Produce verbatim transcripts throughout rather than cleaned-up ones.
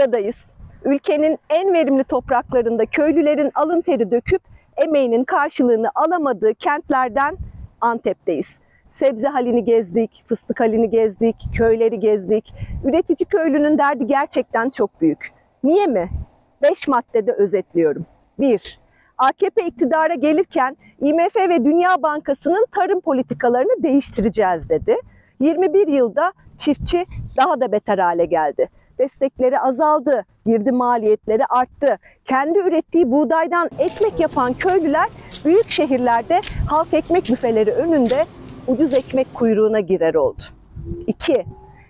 buradayız. Ülkenin en verimli topraklarında köylülerin alın teri döküp emeğinin karşılığını alamadığı kentlerden Antep'teyiz. Sebze halini gezdik, fıstık halini gezdik, köyleri gezdik. Üretici köylünün derdi gerçekten çok büyük. Niye mi? Beş maddede özetliyorum. Bir, A K P iktidara gelirken I M F ve Dünya Bankası'nın tarım politikalarını değiştireceğiz dedi. yirmi bir yılda çiftçi daha da beter hale geldi. Destekleri azaldı, girdi maliyetleri arttı. Kendi ürettiği buğdaydan ekmek yapan köylüler büyük şehirlerde halk ekmek büfeleri önünde ucuz ekmek kuyruğuna girer oldu. İki,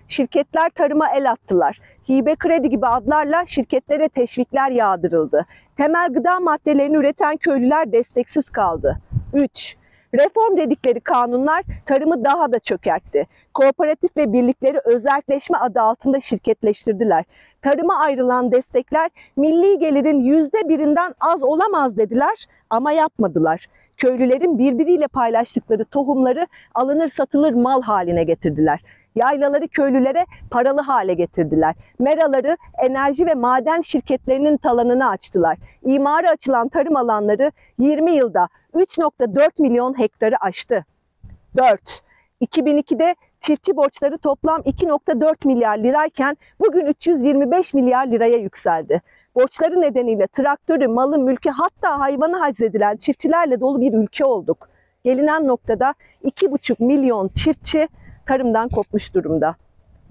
şirketler tarıma el attılar. Hibe kredi gibi adlarla şirketlere teşvikler yağdırıldı. Temel gıda maddelerini üreten köylüler desteksiz kaldı. Üç, reform dedikleri kanunlar tarımı daha da çökertti. Kooperatif ve birlikleri özelleşme adı altında şirketleştirdiler. Tarıma ayrılan destekler milli gelirin yüzde birinden az olamaz dediler ama yapmadılar. Köylülerin birbiriyle paylaştıkları tohumları alınır satılır mal haline getirdiler. Yaylaları köylülere paralı hale getirdiler. Meraları enerji ve maden şirketlerinin talanını açtılar. İmara açılan tarım alanları yirmi yılda üç nokta dört milyon hektarı aştı. Dört, iki bin iki'de çiftçi borçları toplam iki nokta dört milyar lirayken bugün üç yüz yirmi beş milyar liraya yükseldi. Borçları nedeniyle traktörü, malı, mülkü hatta hayvanı haczedilen çiftçilerle dolu bir ülke olduk. Gelinen noktada iki buçuk milyon çiftçi tarımdan kopmuş durumda.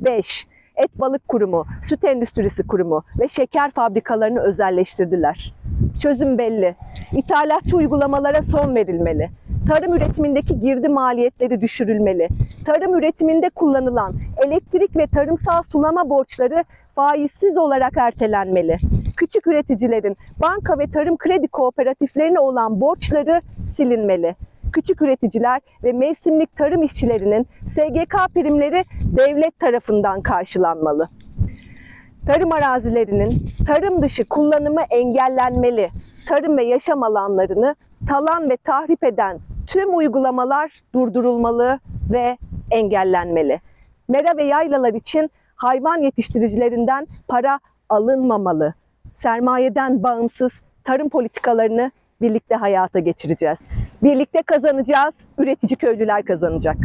Beş, et balık kurumu, süt endüstrisi kurumu ve şeker fabrikalarını özelleştirdiler. Çözüm belli. İthalatçı uygulamalara son verilmeli. Tarım üretimindeki girdi maliyetleri düşürülmeli. Tarım üretiminde kullanılan elektrik ve tarımsal sulama borçları faizsiz olarak ertelenmeli. Küçük üreticilerin banka ve tarım kredi kooperatiflerine olan borçları silinmeli. Küçük üreticiler ve mevsimlik tarım işçilerinin S G K primleri devlet tarafından karşılanmalı. Tarım arazilerinin tarım dışı kullanımı engellenmeli. Tarım ve yaşam alanlarını talan ve tahrip eden tüm uygulamalar durdurulmalı ve engellenmeli. Mera ve yaylalar için hayvan yetiştiricilerinden para alınmamalı. Sermayeden bağımsız tarım politikalarını birlikte hayata geçireceğiz. Birlikte kazanacağız, üretici köylüler kazanacak.